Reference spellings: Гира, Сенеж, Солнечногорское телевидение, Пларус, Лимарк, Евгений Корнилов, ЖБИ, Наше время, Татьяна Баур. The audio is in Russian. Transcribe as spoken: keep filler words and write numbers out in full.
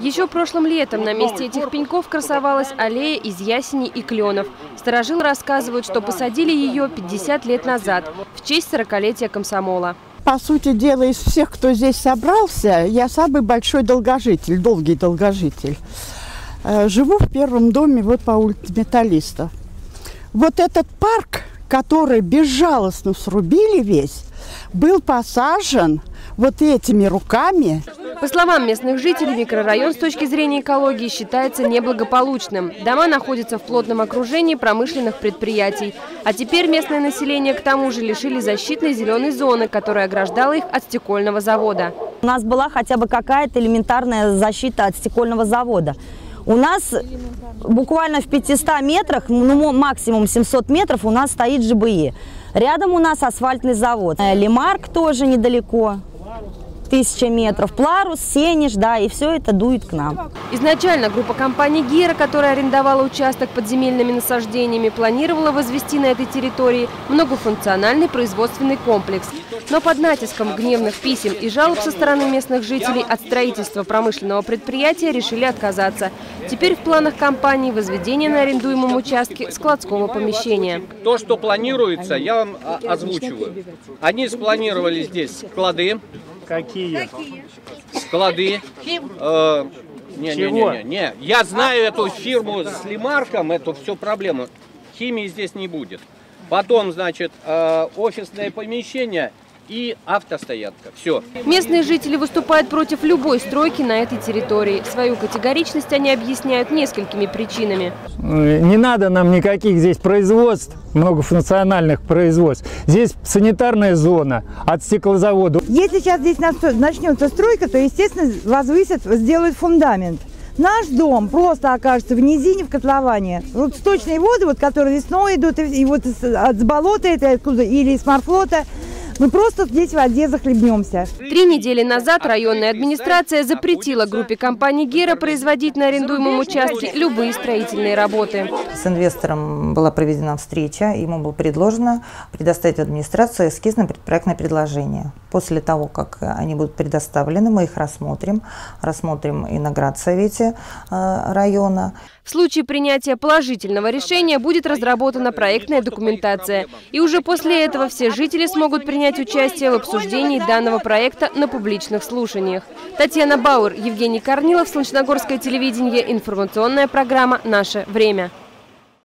Еще прошлым летом на месте этих пеньков красовалась аллея из ясеней и кленов. Старожилы рассказывают, что посадили ее пятьдесят лет назад в честь сорокалетия комсомола. По сути дела, из всех, кто здесь собрался, я самый большой долгожитель, долгий долгожитель. Живу в первом доме вот по улице Металлистов. Вот этот парк, который безжалостно срубили весь, был посажен вот этими руками. По словам местных жителей, микрорайон с точки зрения экологии считается неблагополучным. Дома находятся в плотном окружении промышленных предприятий. А теперь местное население к тому же лишили защитной зеленой зоны, которая ограждала их от стекольного завода. У нас была хотя бы какая-то элементарная защита от стекольного завода. У нас буквально в пятистах метрах, ну, максимум семьсот метров, у нас стоит ЖБИ. Рядом у нас асфальтный завод. Лимарк тоже недалеко, тысяча метров. Пларус, Сенеж, да, и все это дует к нам. Изначально группа компаний «Гира», которая арендовала участок под земельными насаждениями, планировала возвести на этой территории многофункциональный производственный комплекс. Но под натиском гневных писем и жалоб со стороны местных жителей от строительства промышленного предприятия решили отказаться. Теперь в планах компании возведение на арендуемом участке складского помещения. То, что планируется, я вам озвучиваю. Они спланировали здесь склады. Какие? Склады. Э, не, не, не, не, не. Я знаю эту фирму с Лимарком, эту всю проблему. Химии здесь не будет. Потом, значит, э, офисное помещение и автостоянка. Все. Местные жители выступают против любой стройки на этой территории. Свою категоричность они объясняют несколькими причинами. Не надо нам никаких здесь производств, многофункциональных производств. Здесь санитарная зона от стеклозавода. Если сейчас здесь начнется стройка, то, естественно, возвысят, сделают фундамент. Наш дом просто окажется в низине, в котловане. Вот сточные воды, вот, которые весной идут, и вот от болота это откуда, или из морфлота, мы просто здесь в воде захлебнемся. Три недели назад районная администрация запретила группе компании «Гира» производить на арендуемом участке любые строительные работы. С инвестором была проведена встреча, ему было предложено предоставить администрацию эскизное предпроектное предложение. После того, как они будут предоставлены, мы их рассмотрим, рассмотрим и на градсовете района. В случае принятия положительного решения будет разработана проектная документация. И уже после этого все жители смогут принять участие в обсуждении данного проекта на публичных слушаниях. Татьяна Баур, Евгений Корнилов, Солнечногорское телевидение, информационная программа «Наше время».